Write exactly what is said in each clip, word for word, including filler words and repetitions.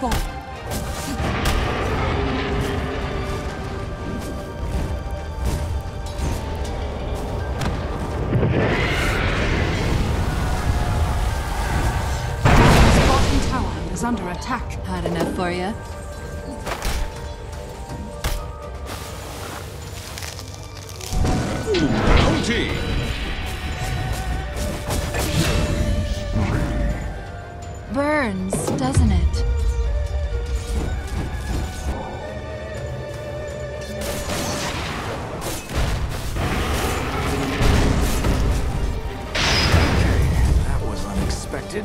bomb. Spartan tower is under attack. Hard enough for you. Burns, doesn't it? That was unexpected.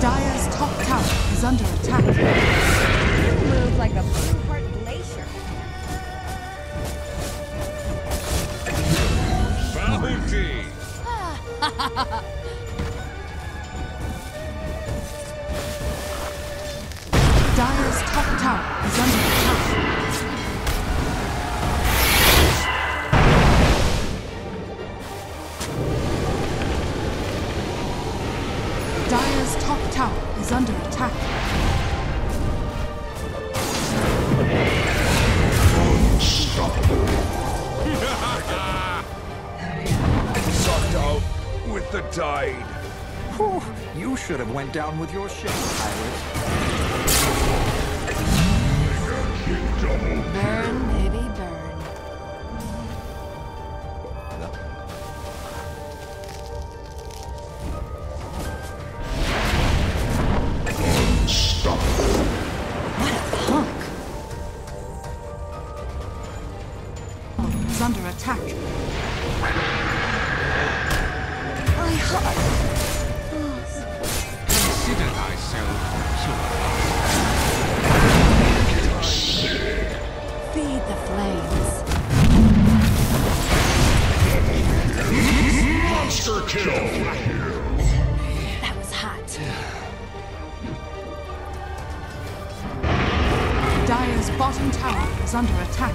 Dire's top tower is under attack. Dire's top tower is under attack. Unstoppable. Sucked out with the tide. Whew, you should have went down with your ship, pirate. Burn, baby, burn. No. Unstoppable. What a punk! It's under attack. My heart. Consider thyself pure. Feed the flames. Monster kill! That was hot. Dire's bottom tower is under attack.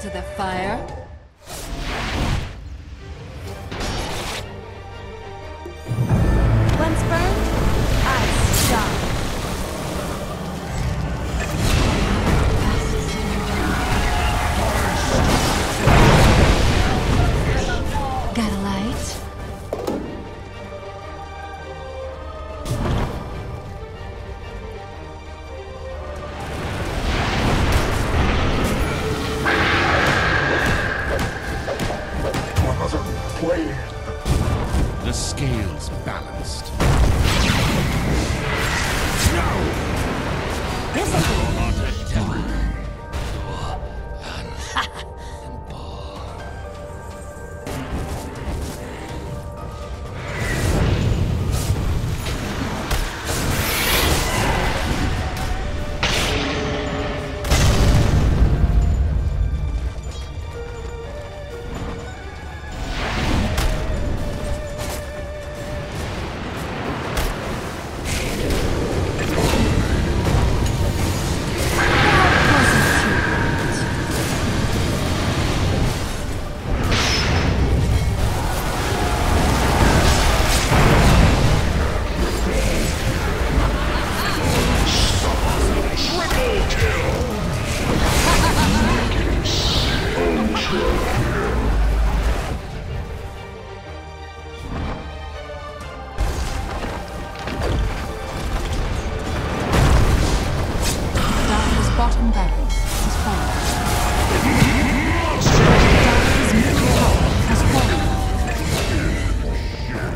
To the fire. Once burned, I stop. Got a light? forgotten battle has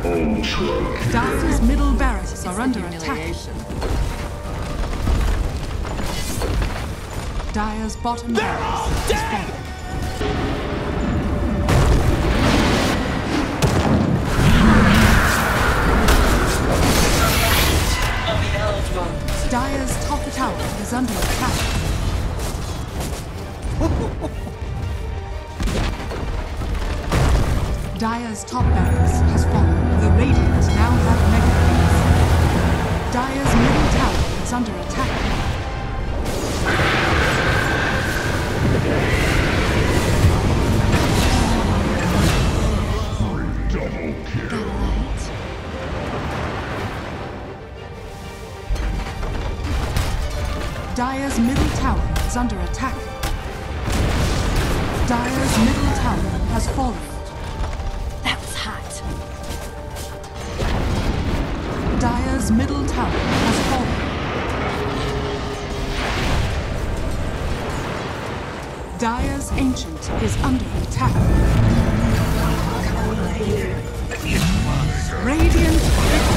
fallen. Dark's middle barracks are under attack. Dire's bottom barracks is falling. Dire's top tower is under attack. Dire's top barracks has fallen. The Radiant now have mega fleets. Dire's middle tower is under attack. Double kill. Dire's middle tower is under attack. Dire's middle tower has fallen. That was hot. Dire's middle tower has fallen. Dire's Ancient is under attack. Radiant.